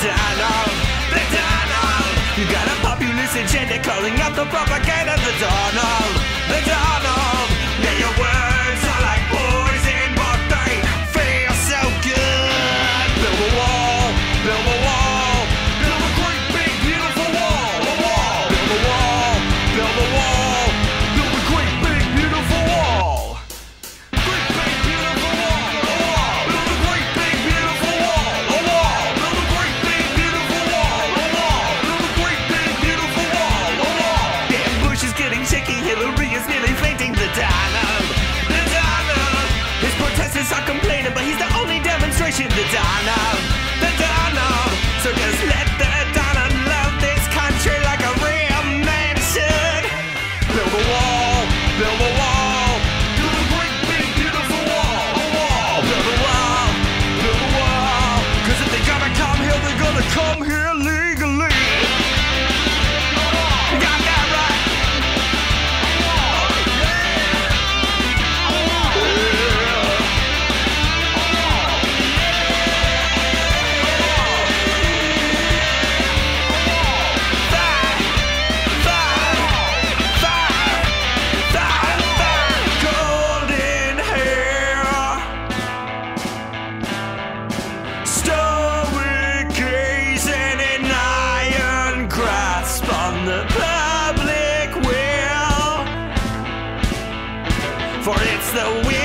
the Donald, you got a populist agenda calling out the propaganda. The Donald, yeah, your words are like poison, but they feel so good. Build a wall, build a wall, build a great big beautiful wall, a wall. Build a wall, build a wall, build a great big beautiful wall. Great big beautiful wall, a wall. Build a great big beautiful wall, a wall. Build a great big beautiful wall, a wall. Build a great big beautiful wall, a wall. Damn, Bush is getting shaky, Hillary is nearly fainting. The Donald, his protesters are complaining, but he's the only demonstration. The Donald, so just let the Donald love this country like a real man should. Build a wall, build a wall, build a great big beautiful wall, a wall. Build a wall, build a wall, 'cause if they gotta come here, they're gonna come here legally. Public will, for it's the will.